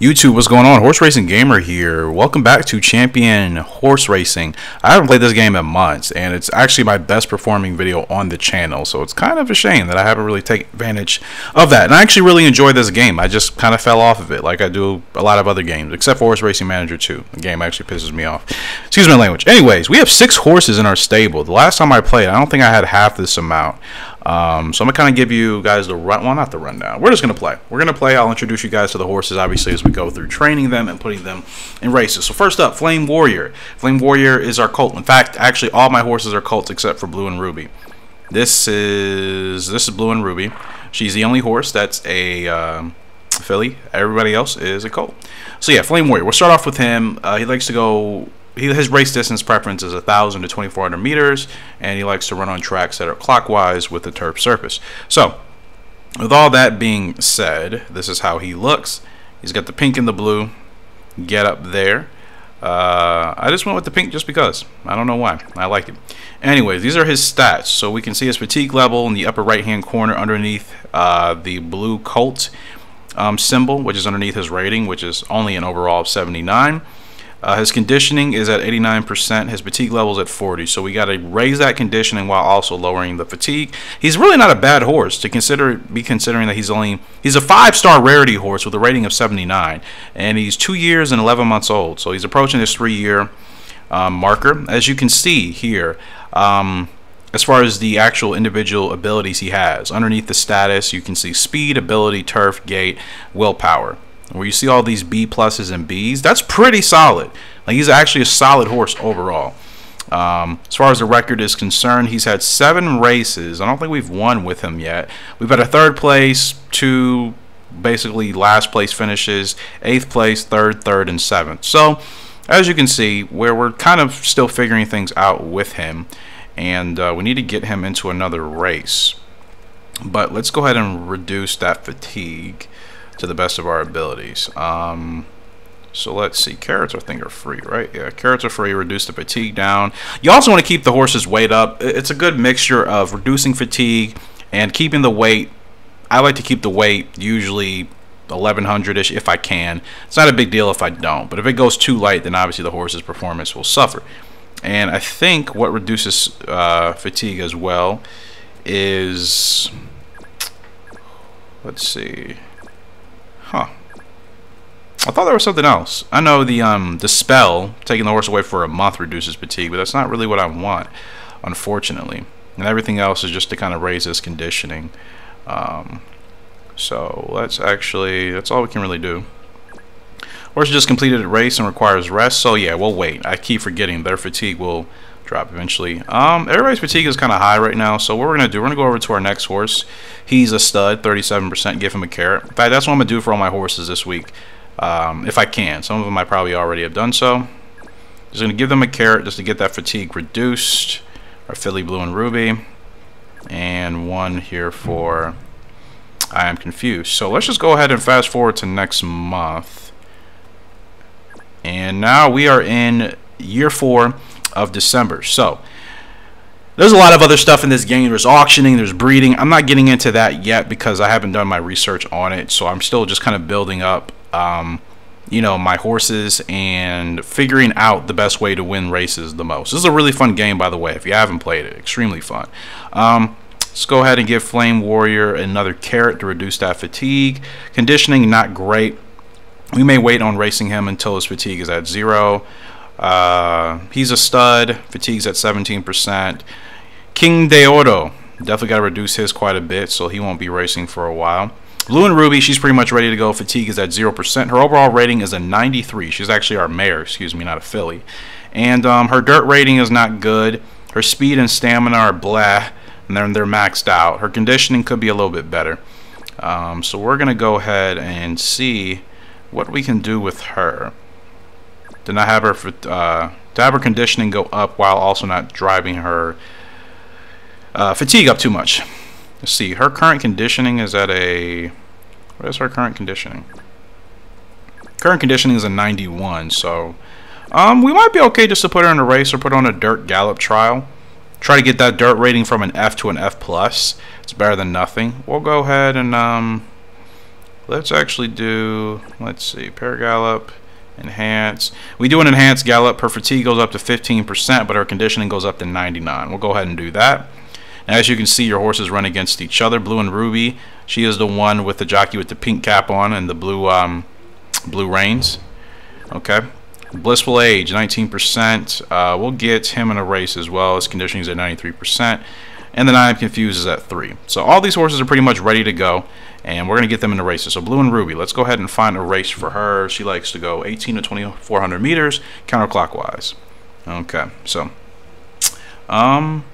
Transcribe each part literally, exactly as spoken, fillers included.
YouTube, what's going on? Horse Racing Gamer here. Welcome back to Champion Horse Racing. I haven't played this game in months, and it's actually my best performing video on the channel, so it's kind of a shame that I haven't really taken advantage of that. And I actually really enjoy this game. I just kind of fell off of it, like I do a lot of other games, except for Horse Racing Manager two. The game actually pisses me off. Excuse my language. Anyways, we have six horses in our stable. The last time I played, I don't think I had half this amount. Um, so I'm going to kind of give you guys the run, well not the rundown, we're just going to play. We're going to play, I'll introduce you guys to the horses obviously as we go through training them and putting them in races. So first up, Flame Warrior. Flame Warrior is our colt. In fact, actually all my horses are colts except for Blue and Ruby. This is, this is Blue and Ruby. She's the only horse that's a um, filly. Everybody else is a colt. So yeah, Flame Warrior, we'll start off with him. Uh, he likes to go... His race distance preference is one thousand to twenty-four hundred meters, and he likes to run on tracks that are clockwise with the turf surface. So, with all that being said, this is how he looks. He's got the pink and the blue. Get up there. Uh, I just went with the pink just because. I don't know why. I like it. Anyways, these are his stats. So we can see his fatigue level in the upper right-hand corner underneath uh, the blue colt um, symbol, which is underneath his rating, which is only an overall of seventy-nine. Uh, his conditioning is at eighty-nine percent. His fatigue level is at forty. So we got to raise that conditioning while also lowering the fatigue. He's really not a bad horse to consider. Be considering that he's only he's a five-star rarity horse with a rating of seventy-nine, and he's two years and eleven months old. So he's approaching his three-year um, marker, as you can see here. Um, as far as the actual individual abilities he has underneath the status, you can see speed, ability, turf, gait, willpower. Where you see all these B pluses and Bs, that's pretty solid. Like, he's actually a solid horse overall. Um, as far as the record is concerned, he's had seven races. I don't think we've won with him yet. We've had a third place, two basically last place finishes, eighth place, third, third, and seventh. So, as you can see, where we're kind of still figuring things out with him, and uh, we need to get him into another race. But let's go ahead and reduce that fatigue to the best of our abilities. Um, so let's see, carrots I think are free, right? Yeah, carrots are free, reduce the fatigue down. You also want to keep the horse's weight up. It's a good mixture of reducing fatigue and keeping the weight. I like to keep the weight usually eleven hundred-ish if I can. It's not a big deal if I don't, but if it goes too light, then obviously the horse's performance will suffer. And I think what reduces uh, fatigue as well is, let's see, Huh. I thought there was something else. I know the um the spell, taking the horse away for a month, reduces fatigue, but that's not really what I want, unfortunately. And everything else is just to kind of raise this conditioning. Um, so let's actually, that's all we can really do. Horse just completed a race and requires rest, so yeah, we'll wait. I keep forgetting their fatigue will drop eventually. Um, everybody's fatigue is kind of high right now, so what we're gonna do, we're gonna go over to our next horse. He's a stud, thirty-seven percent. Give him a carrot. In fact, that's what I'm gonna do for all my horses this week, um, if I can. Some of them I probably already have done so. Just gonna give them a carrot just to get that fatigue reduced. Our filly Blue and Ruby, and one here for I Am Confused. So let's just go ahead and fast forward to next month, and now we are in year four of December. So there's a lot of other stuff in this game. There's auctioning, there's breeding. I'm not getting into that yet because I haven't done my research on it, so I'm still just kind of building up um you know, my horses and figuring out the best way to win races the most. This is a really fun game, by the way, if you haven't played it. Extremely fun. Um let's go ahead and give Flame Warrior another carrot to reduce that fatigue. Conditioning not great. We may wait on racing him until his fatigue is at zero. Uh, he's a stud, fatigue's at seventeen percent. King de Oro, definitely got to reduce his quite a bit, so he won't be racing for a while. Blue and Ruby, she's pretty much ready to go. Fatigue is at zero percent. Her overall rating is a ninety-three. She's actually our mare, excuse me, not a filly. And um, her dirt rating is not good. Her speed and stamina are blah, and then they're maxed out. Her conditioning could be a little bit better. Um, so we're going to go ahead and see what we can do with her. To not have her uh, to have her conditioning go up while also not driving her uh, fatigue up too much. Let's see, her current conditioning is at a, what is her current conditioning? Current conditioning is a ninety-one, so um, we might be okay just to put her in a race or put on a dirt gallop trial. Try to get that dirt rating from an F to an F plus. It's better than nothing. We'll go ahead and um, Let's actually do, let's see, pair gallop, enhance. We do an enhanced gallop. Her fatigue goes up to fifteen percent, but her conditioning goes up to ninety-nine. We'll go ahead and do that. And as you can see, your horses run against each other. Blue and Ruby, she is the one with the jockey with the pink cap on and the blue um, blue reins. Okay. Blissful Age, nineteen percent. Uh, we'll get him in a race as well. His conditioning is at ninety-three percent. And then I Am Confused is at three. So all these horses are pretty much ready to go, and we're going to get them into races. So Blue and Ruby, let's go ahead and find a race for her. She likes to go eighteen to twenty-four hundred meters counterclockwise. Okay, so um,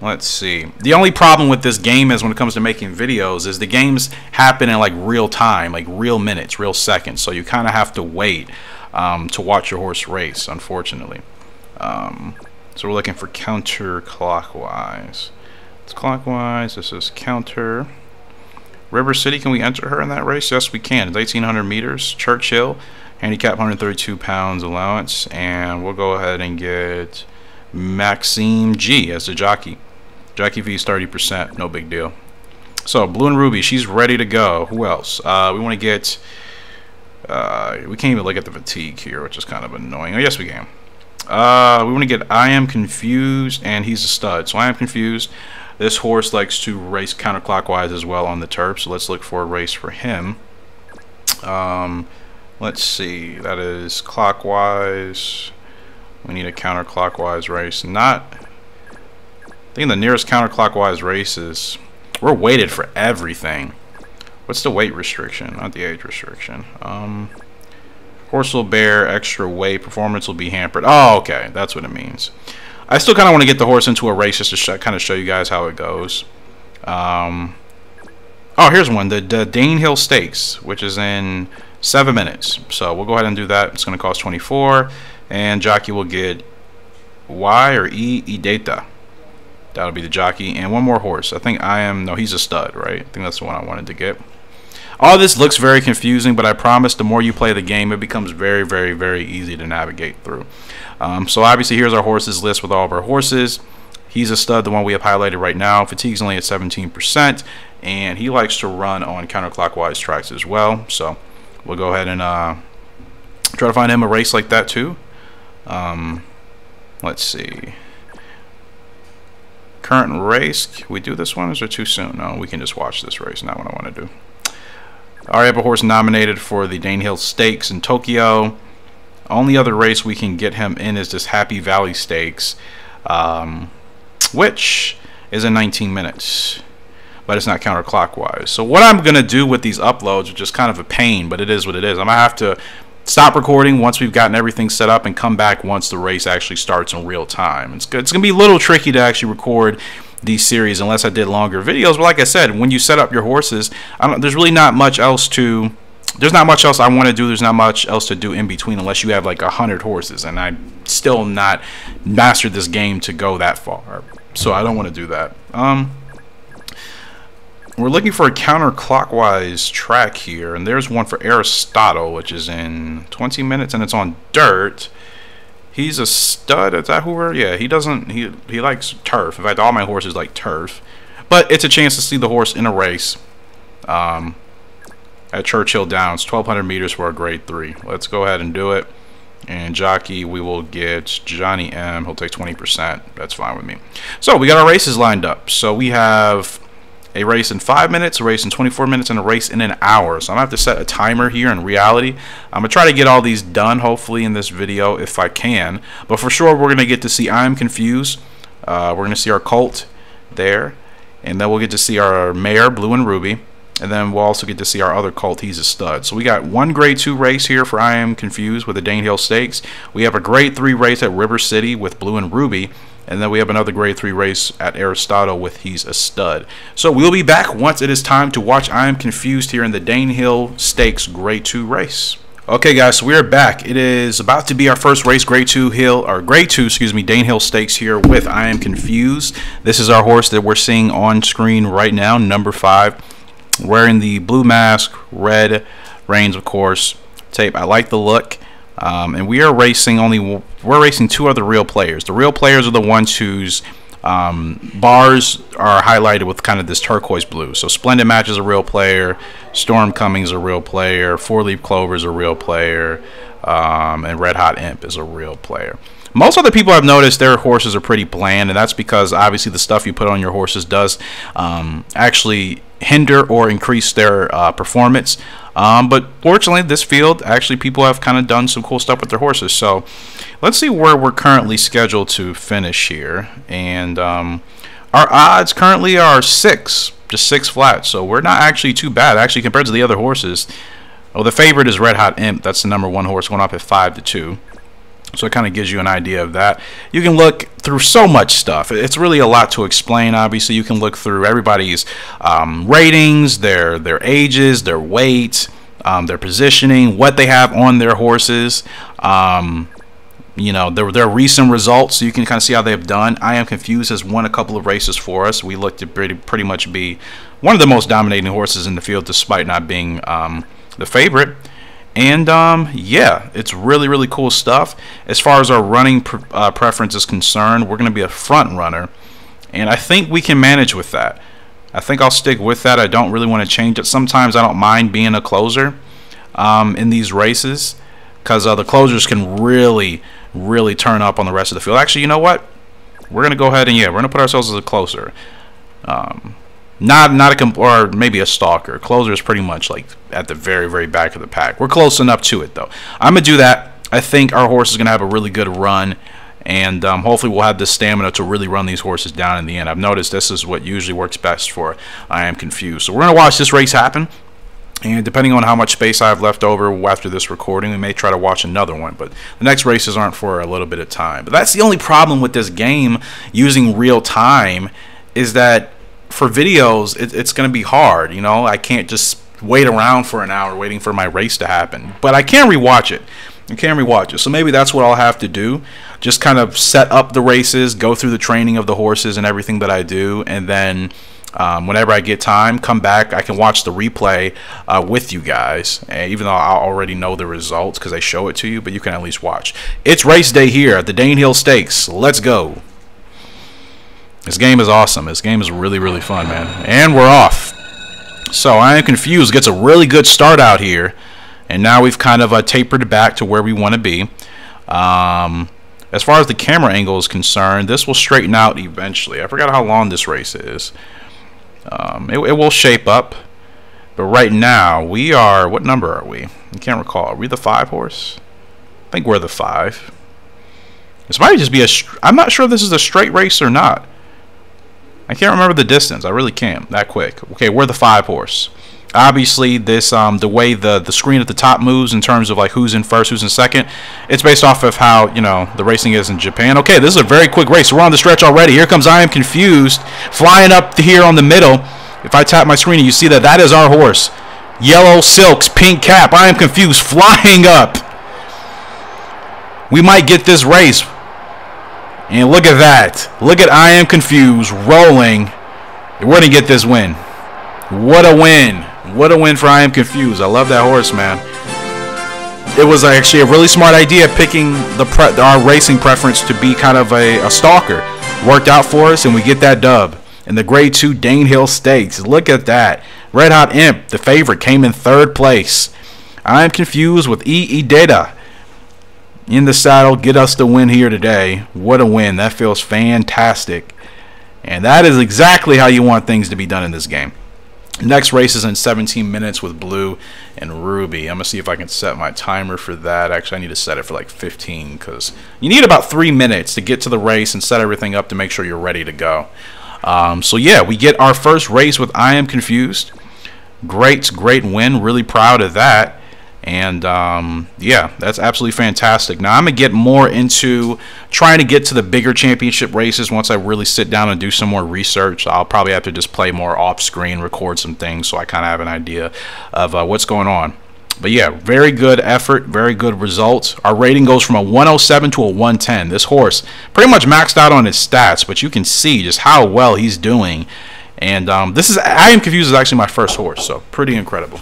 let's see. The only problem with this game is when it comes to making videos is the games happen in like real time, like real minutes, real seconds. So you kind of have to wait um, to watch your horse race, unfortunately. Um, so we're looking for counterclockwise. It's clockwise. This is counter. River City, can we enter her in that race? Yes, we can. It's eighteen hundred meters. Churchill, handicap one hundred thirty-two pounds allowance. And we'll go ahead and get Maxime G as the jockey. Jackie V is thirty percent. No big deal. So, Blue and Ruby, she's ready to go. Who else? Uh, we want to get... Uh, we can't even look at the fatigue here, which is kind of annoying. Oh, yes, we can. Uh, we want to get I Am Confused, and he's a stud. So, I Am Confused... This horse likes to race counterclockwise as well on the turf, so let's look for a race for him. Um, let's see, that is clockwise. We need a counterclockwise race. Not, I think the nearest counterclockwise race is, we're weighted for everything. What's the weight restriction? Not the age restriction. Um, horse will bear extra weight, performance will be hampered. Oh, okay, that's what it means. I still kind of want to get the horse into a race just to sh kind of show you guys how it goes. Um, oh, here's one. The, the Danehill Stakes, which is in seven minutes. So we'll go ahead and do that. It's going to cost twenty-four. And jockey will get Y or E E. Data. That'll be the jockey. And one more horse. I think I am... No, he's a stud, right? I think that's the one I wanted to get. All this looks very confusing, but I promise the more you play the game, it becomes very, very, very easy to navigate through. Um, so obviously, here's our horses list with all of our horses. He's a stud, the one we have highlighted right now. Fatigue's only at seventeen percent, and he likes to run on counterclockwise tracks as well. So we'll go ahead and uh, try to find him a race like that too. Um, let's see. Current race. Can we do this one? Is it too soon? No, we can just watch this race. Not what I want to do. All right, a horse nominated for the Danehill Stakes in Tokyo. Only other race we can get him in is this Happy Valley Stakes, um, which is in nineteen minutes, but it's not counterclockwise. So what I'm going to do with these uploads, which is kind of a pain, but it is what it is, I'm going to have to stop recording once we've gotten everything set up and come back once the race actually starts in real time. It's, it's going to be a little tricky to actually record these series unless I did longer videos, but like I said, when you set up your horses, I don't, there's really not much else to there's not much else I want to do there's not much else to do in between unless you have like a hundred horses, and I still not mastered this game to go that far, so I don't want to do that. Um, we're looking for a counterclockwise track here, and there's one for Aristotle, which is in twenty minutes, and it's on dirt. He's a stud. Is that who we're? Yeah, he doesn't. He he likes turf. In fact, all my horses like turf. But it's a chance to see the horse in a race um, at Churchill Downs, twelve hundred meters for a grade three. Let's go ahead and do it. And jockey, we will get Johnny M. He'll take twenty percent. That's fine with me. So we got our races lined up. So we have a race in five minutes, a race in twenty-four minutes, and a race in an hour. So I'm going to have to set a timer here in reality. I'm going to try to get all these done, hopefully, in this video if I can. But for sure, we're going to get to see I Am Confused. Uh, we're going to see our colt there. And then we'll get to see our mare, Blue and Ruby. And then we'll also get to see our other colt, He's a Stud. So we got one grade two race here for I Am Confused with the Danehill Stakes. We have a grade three race at River City with Blue and Ruby. And then we have another grade three race at Aristotle with He's a Stud. So we'll be back once it is time to watch I Am Confused here in the Danehill Stakes grade two race. Okay, guys, so we are back. It is about to be our first race, grade two hill or grade two, excuse me, Danehill Stakes here with I Am Confused. This is our horse that we're seeing on screen right now, number five, wearing the blue mask, red reins, of course, tape. I like the look. Um, and we are racing only we're racing two other real players. The real players are the ones whose Um, bars are highlighted with kind of this turquoise blue. So Splendid Match is a real player. Storm Cummings is a real player. Four Leaf Clover is a real player. Um, and Red Hot Imp is a real player. Most other people I've noticed, their horses are pretty bland, and that's because obviously the stuff you put on your horses does um, actually hinder or increase their uh, performance. Um, but fortunately, this field, actually people have kind of done some cool stuff with their horses. So let's see where we're currently scheduled to finish here. And um, our odds currently are six, just six flat. So we're not actually too bad, actually, compared to the other horses. Oh, the favorite is Red Hot Imp. That's the number one horse going up at five to two. So it kind of gives you an idea of that. You can look through so much stuff. It's really a lot to explain. Obviously, you can look through everybody's um, ratings, their their ages, their weight, um, their positioning, what they have on their horses. Um, you know, their their recent results. So you can kind of see how they've done. I Am Confused has won a couple of races for us. We look to pretty pretty much be one of the most dominating horses in the field, despite not being um, the favorite. And um, yeah, it's really, really cool stuff. As far as our running pre uh, preference is concerned, we're going to be a front runner. And I think we can manage with that. I think I'll stick with that. I don't really want to change it. Sometimes I don't mind being a closer um, in these races, because uh, the closers can really, really turn up on the rest of the field. Actually, you know what? We're going to go ahead and, yeah, we're going to put ourselves as a closer. Um, Not, not a comp or maybe a stalker. Closer is pretty much like at the very, very back of the pack. We're close enough to it, though. I'm going to do that. I think our horse is going to have a really good run, and um, hopefully we'll have the stamina to really run these horses down in the end. I've noticed this is what usually works best for I Am Confused. So we're going to watch this race happen, and depending on how much space I have left over after this recording, we may try to watch another one, but the next races aren't for a little bit of time. But that's the only problem with this game using real time, is that for videos, it, it's going to be hard. You know, I can't just wait around for an hour waiting for my race to happen. But I can rewatch it. I can rewatch it. So maybe that's what I'll have to do. Just kind of set up the races, go through the training of the horses and everything that I do, and then um, whenever I get time, come back. I can watch the replay uh, with you guys, and even though I already know the results because I show it to you, but you can at least watch. It's race day here at the Danehill Stakes. Let's go. This game is awesome. This game is really, really fun, man. And we're off. So I Am Confused gets a really good start out here. And now we've kind of uh, tapered back to where we want to be. Um, as far as the camera angle is concerned, this will straighten out eventually. I forgot how long this race is. Um, it, it will shape up. But right now, we are... What number are we? I can't recall. Are we the five horse? I think we're the five. This might just be a... I'm not sure if this is a straight race or not. I can't remember the distance. I really can't that quick. Okay, we're the five horse. Obviously, this um, the way the the screen at the top moves in terms of like who's in first, who's in second, it's based off of how, you know, the racing is in Japan. Okay, this is a very quick race. We're on the stretch already. Here comes I Am Confused, flying up here on the middle. If I tap my screen, you see that that is our horse. Yellow silks, pink cap. I Am Confused, flying up. We might get this race. And look at that. Look at I Am Confused rolling. We're going to get this win. What a win. What a win for I Am Confused. I love that horse, man. It was actually a really smart idea picking the pre our racing preference to be kind of a, a stalker. Worked out for us, and we get that dub in the grade two Danehill Stakes. Look at that. Red Hot Imp, the favorite, came in third place. I Am Confused with E E. Data in the saddle, get us the win here today. What a win. That feels fantastic. And that is exactly how you want things to be done in this game. Next race is in seventeen minutes with Blue and Ruby. I'm going to see if I can set my timer for that. Actually, I need to set it for like fifteen, because you need about three minutes to get to the race and set everything up to make sure you're ready to go. Um, so, yeah, we get our first race with I Am Confused. Great, great win. Really proud of that. And, um, yeah, that's absolutely fantastic. Now, I'm going to get more into trying to get to the bigger championship races once I really sit down and do some more research. I'll probably have to just play more off-screen, record some things, so I kind of have an idea of uh, what's going on. But, yeah, very good effort, very good results. Our rating goes from a one oh seven to a one ten. This horse pretty much maxed out on his stats, but you can see just how well he's doing. And um, this is I Am Confused is actually my first horse, so pretty incredible.